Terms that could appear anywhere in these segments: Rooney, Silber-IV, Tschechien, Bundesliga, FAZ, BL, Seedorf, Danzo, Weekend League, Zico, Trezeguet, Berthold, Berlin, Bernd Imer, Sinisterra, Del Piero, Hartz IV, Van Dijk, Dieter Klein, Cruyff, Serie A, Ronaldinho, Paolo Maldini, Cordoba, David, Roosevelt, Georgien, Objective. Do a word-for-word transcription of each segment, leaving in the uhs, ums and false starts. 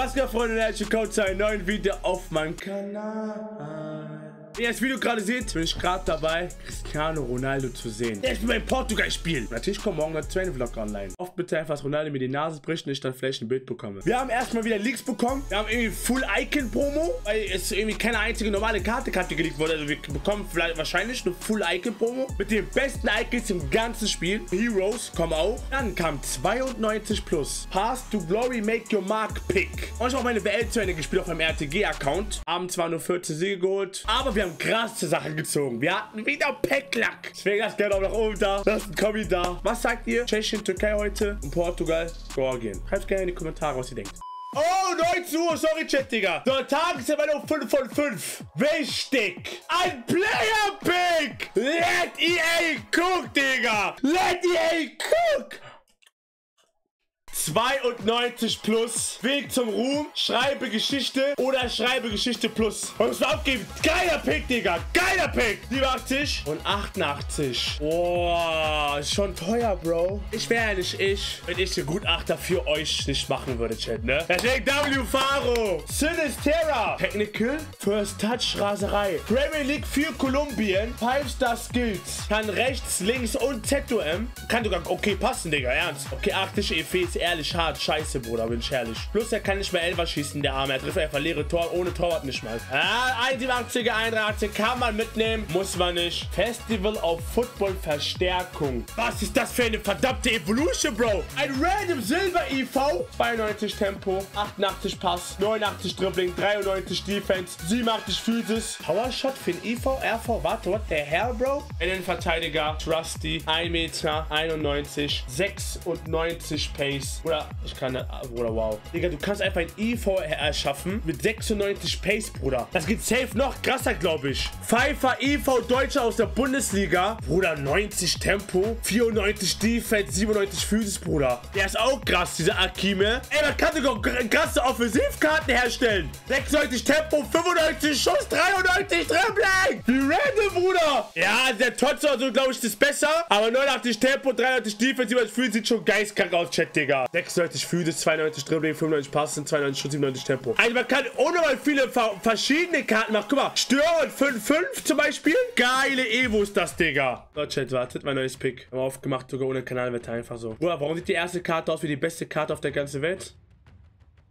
Was geht, Freunde, herzlich willkommen zu einem neuen Video auf meinem Kanal. Wie ihr das Video gerade seht, bin ich gerade dabei, Cristiano Ronaldo zu sehen. Der ist bei Portugal spielen. Natürlich kommt morgen der Training-Vlog online. Oft bitte, falls Ronaldo mir die Nase bricht und ich dann vielleicht ein Bild bekomme. Wir haben erstmal wieder Leaks bekommen. Wir haben irgendwie Full-Icon-Promo, weil es irgendwie keine einzige normale Karte Karte geleakt wurde. Also wir bekommen vielleicht wahrscheinlich eine Full-Icon-Promo mit den besten Icons im ganzen Spiel. Heroes kommen auch. Dann kam zweiundneunzig plus. Pass to Glory, make your mark pick. Und ich habe auch meine B L zu Ende gespielt auf meinem R T G-Account. Haben zwar nur vierzehn Siege geholt, aber wir haben krasse Sachen gezogen. Wir hatten wieder Packlack. Deswegen lasst gerne auch nach oben da. Lasst einen Kommi da. Was sagt ihr? Tschechien, Türkei heute und Portugal, Georgien. Schreibt gerne in die Kommentare, was ihr denkt. Oh, neunzehn Uhr, sorry, Chat, Digga. So, Tageserweiterung fünf von fünf. Wichtig. Ein Player-Pick. Let E A cook, Digga. Let E A cook. zweiundneunzig plus, Weg zum Ruhm, schreibe Geschichte oder schreibe Geschichte plus. Und es aufgeben. Geiler Pick, Digga. Geiler Pick. siebenundachtzig und achtundachtzig. Boah, ist schon teuer, Bro. Ich wäre ja nicht ich, wenn ich den Gutachter für euch nicht machen würde, Chat, ne? Deswegen W Faro, Sinisterra, Technical, First Touch, Raserei, Premier League für Kolumbien, fünf Star Skills, kann rechts, links und Z O M. Kann sogar okay passen, Digga, ernst. Okay, arktische E Vs, ehrlich, hart, scheiße, Bruder, bin ich ehrlich. Plus, er kann nicht mehr Elfer schießen, der Arme. Er trifft einfach leere Tor, ohne Torwart nicht mal. Ah, einundsiebziger, einunddreißiger kann man mitnehmen, muss man nicht. Festival auf Football-Verstärkung. Was ist das für eine verdammte Evolution, Bro? Ein random Silber-I V. zweiundneunzig Tempo, achtundachtzig Pass, neunundachtzig Dribbling, dreiundneunzig Defense, siebenundachtzig Physis. Powershot für den I V, R V, warte, what the hell, Bro? Innenverteidiger, Trusty, ein Meter, einundneunzig, sechsundneunzig Pace. Oder ich kann, Bruder, wow. Digga, du kannst einfach ein I V erschaffen mit sechsundneunzig Pace, Bruder. Das geht safe noch krasser, glaube ich. Pfeiffer I V, Deutscher aus der Bundesliga. Bruder, neunzig Tempo, vierundneunzig Defense, siebenundneunzig Physis, Bruder. Der ist auch krass, dieser Akime. Ey, man kann sogar krasse Offensivkarten herstellen. sechsundneunzig Tempo, fünfundneunzig Schuss, dreiundneunzig Dribbling. Wie random, Bruder. Ja, der Totz oder so, glaube ich, ist besser. Aber neunundachtzig Tempo, dreiundneunzig Defense, siebenundneunzig Physis, sieht schon geistkrank aus, Chat, Digga. sechsundneunzig Füße, zweiundneunzig Dribbling, fünfundneunzig Passen, zweiundneunzig Schuss, siebenundneunzig Tempo. Also man kann unheimlich viele ver verschiedene Karten machen. Guck mal, Stören fünf fünf zum Beispiel. Geile Evo ist das, Digga. So, Chat, wartet, mein neues Pick. Haben wir aufgemacht, sogar ohne Kanalwetter, einfach so. Bruder, warum sieht die erste Karte aus wie die beste Karte auf der ganzen Welt?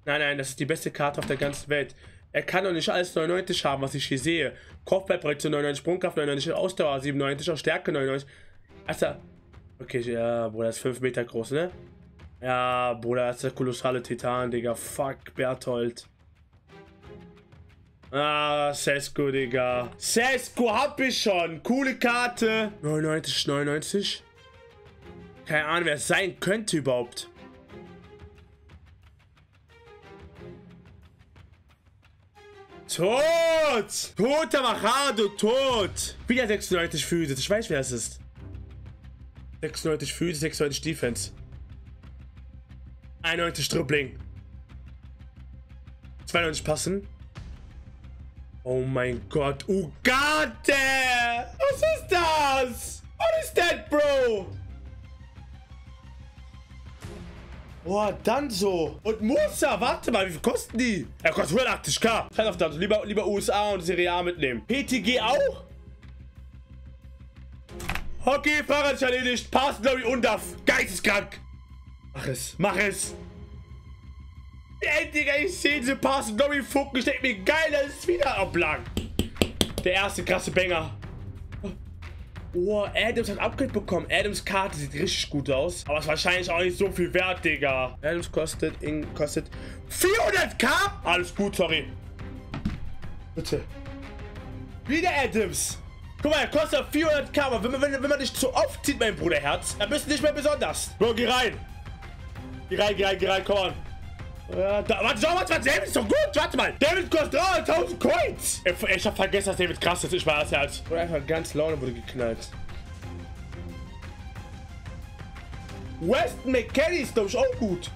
Nein, nein, das ist die beste Karte auf der ganzen Welt. Er kann doch nicht alles neunundneunzig haben, was ich hier sehe. Kopfballprojektion neunundneunzig, Sprungkraft neunundneunzig, Ausdauer siebenundneunzig, auch Stärke neunundneunzig. Alter. Okay, ja, Bruder, das ist fünf Meter groß, ne? Ja, Bruder, das ist der kolossale Titan, Digga. Fuck, Berthold. Ah, Sesko, Digga. Sesko hab ich schon. Coole Karte. neunundneunzig, neunundneunzig. Keine Ahnung, wer es sein könnte überhaupt. Tot! Toter Machado, tot! Wieder sechsundneunzig Füße. Ich weiß, wer es ist. sechsundneunzig Füße, sechsundneunzig Defense. einundneunzig Dribbling. zweiundneunzig Passen. Oh mein Gott. Ugarte! Was ist das? What is that, Bro? Boah, Danzo. Und Musa. Warte mal, wie viel kosten die? Er kostet hundertachtzig K. Scheiß auf Danzo. Lieber, lieber U S A und Serie A mitnehmen. P T G auch? Hockey, Fahrrad erledigt. Pass, Glory und Duff. Geisteskrank. Mach es, mach es! Ey, Digga, ich sehe diese Pass Glory Funken. Ich denke mir, geil, das ist wieder ablang. Der erste krasse Banger. Oh, Adams hat ein Upgrade bekommen. Adams Karte sieht richtig gut aus. Aber ist wahrscheinlich auch nicht so viel wert, Digga. Adams kostet, in, kostet vierhundert K? Alles gut, sorry. Bitte. Wieder Adams. Guck mal, er kostet vierhundert K. Aber wenn man, wenn, wenn man nicht zu oft zieht, mein Bruderherz, dann bist du nicht mehr besonders. Bro, geh rein. Geh rein, geh rein, geh rein, komm an. Äh, da, warte, warte, warte, David ist doch gut, warte mal. David kostet dreihunderttausend Coins. Ich, ich hab vergessen, dass David krass ist, ich war das Herz. Oder einfach ganz Laune wurde geknallt. Weston McKennie ist, glaube ich, auch gut.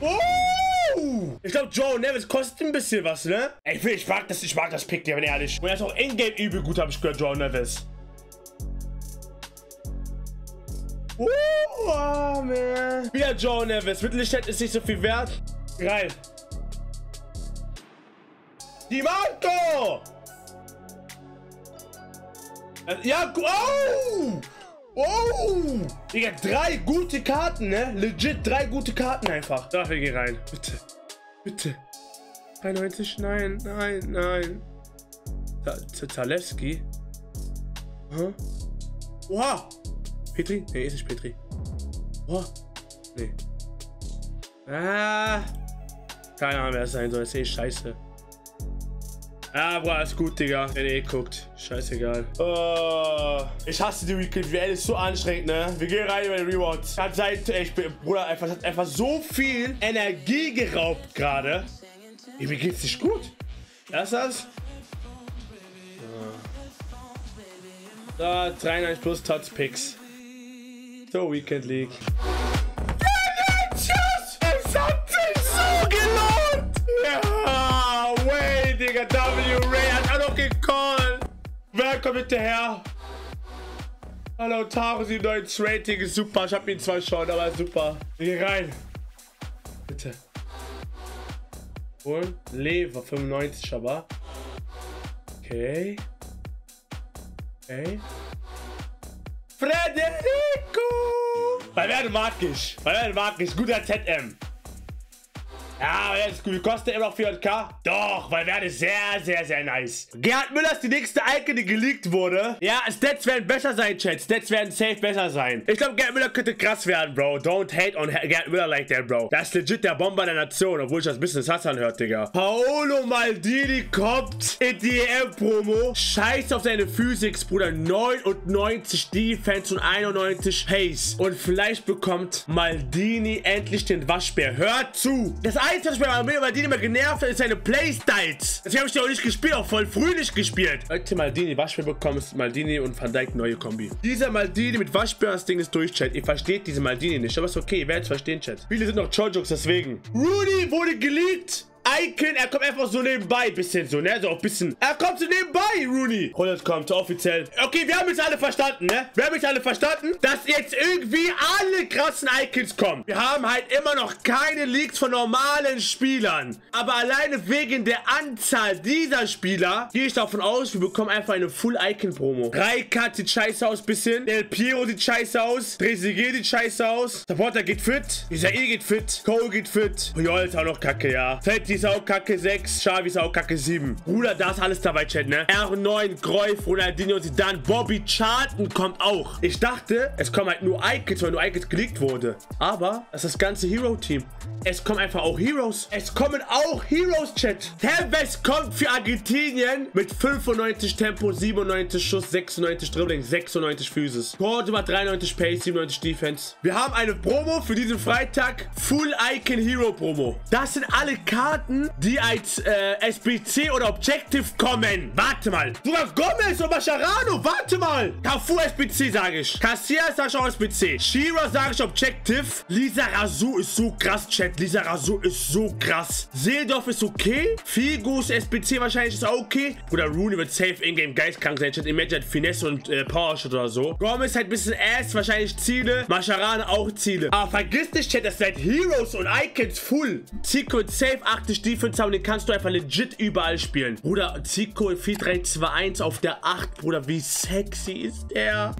Oh! Ich glaube, Joe Nevis kostet ein bisschen was, ne? Ich, will, ich mag das, ich mag das Pick, wenn ehrlich. Und er ist auch in-game übel gut, habe ich gehört, Joe Nevis. Oh, man. Wieder Joe Nevis. Mittelstädt ist nicht so viel wert. Rein. Die Marco! Ja, oh! Oh! Digga, drei gute Karten, ne? Legit drei gute Karten einfach. Dafür geh rein. Bitte. Bitte. dreiundneunzig? Nein, nein, nein. Zalewski? Huh? Oha! Petri? Nee, ist nicht Petri. Oha! Nee. Ah! Keine Ahnung, wer das sein soll. Das ist eh scheiße. Ah, boah, ist gut, Digga. Wenn ihr eh guckt. Scheißegal. Oh, ich hasse die Weekend League. B L ist so anstrengend, ne? Wir gehen rein über die Rewards. Hat seit, ich bin, Bruder, einfach, hat einfach so viel Energie geraubt gerade. Mir geht's nicht gut. Erst das? Da, dreiundneunzig plus Tots Picks. So, Weekend League. Es hat sich so gelohnt! Ja, way, Digga. W-Ray hat auch noch gecallt. Wer kommt hinterher? Hallo, Taro, sieben neun Rating ist super. Ich hab ihn zwar schon, aber super. Geh rein. Bitte. Holen. Lever, fünfundneunzig aber. Okay. Okay. Frederico! Bei Werder magisch. Bei Werder magisch. Guter Z M. Ja, das ist gut. Kostet immer noch vierhundert K. Doch, bei Werder ist sehr, sehr, sehr nice. Gerhard Müller ist die nächste Icon, die geleakt wurde. Ja, Stats werden besser sein, Chat. Stats werden safe besser sein. Ich glaube, Gerhard Müller könnte krass werden, Bro. Don't hate on Gerhard Müller like that, Bro. Das ist legit der Bomber der Nation, obwohl ich das Business Hassan hört, Digga. Paolo Maldini kommt in die E M-Promo. Scheiß auf seine Physics, Bruder. neunundneunzig Defense und einundneunzig Pace. Und vielleicht bekommt Maldini endlich den Waschbär. Hört zu! Das Einzige, was ich bei Maldini immer genervt hat, ist seine Playstyles. Deswegen habe ich den auch nicht gespielt, auch voll früh nicht gespielt. Leute, Maldini, Waschbär bekommen, ist Maldini und Van Dijk neue Kombi. Dieser Maldini mit Waschbär, das Ding ist durch, Chat. Ihr versteht diese Maldini nicht, aber ist okay, ihr werdet es verstehen, Chat. Viele sind noch Chojokes, deswegen. Rooney wurde geleakt. Icon, er kommt einfach so nebenbei, bisschen so, ne, so auch ein bisschen. Er kommt so nebenbei, Rooney. hundert kommt, offiziell. Okay, wir haben jetzt alle verstanden, ne? Wir haben jetzt alle verstanden, dass jetzt irgendwie alle krassen Icons kommen. Wir haben halt immer noch keine Leaks von normalen Spielern. Aber alleine wegen der Anzahl dieser Spieler gehe ich davon aus, wir bekommen einfach eine Full-Icon-Promo. Rijkaard sieht scheiße aus, bisschen. Del Piero sieht scheiße aus. Trezeguet sieht scheiße aus. Supporter geht fit. Israel geht fit. Cole geht fit. Puyol ist auch noch kacke, ja. Fällt die Saukacke sechs, Xavi Saukacke sieben. Bruder, da ist alles dabei, Chat, ne? R neun, Cruyff, Ronaldinho, Zidane, Bobby Charlton kommt auch. Ich dachte, es kommen halt nur Icons, weil nur Icons geleakt wurde. Aber das ist das ganze Hero-Team. Es kommen einfach auch Heroes. Es kommen auch Heroes, Chat. Tevez kommt für Argentinien mit fünfundneunzig Tempo, siebenundneunzig Schuss, sechsundneunzig Dribbling, sechsundneunzig Physis. Cordoba dreiundneunzig Pace, siebenundneunzig Defense. Wir haben eine Promo für diesen Freitag. Full Icon Hero Promo. Das sind alle Karten, die als äh, S B C oder Objective kommen. Warte mal. Sogar Gomez und Mascherano. Warte mal. Cafu S B C sage ich. Cassias sage ich auch S B C. Shira sage ich Objective. Lisa Razu ist so krass, Chat. Lisa Razu ist so krass. Seedorf ist okay. Figos S B C wahrscheinlich ist auch okay. Bruder, Rooney wird safe in-game geistkrank sein, Chat. Imagine Finesse und äh, Powershot oder so. Gomez hat ein bisschen Ass, wahrscheinlich Ziele. Mascherano auch Ziele. Aber vergiss nicht, Chat, das seid Heroes und Icons full. Zico safe acht Defense haben, den kannst du einfach legit überall spielen. Bruder, Zico vier drei zwei eins auf der acht, Bruder, wie sexy ist der?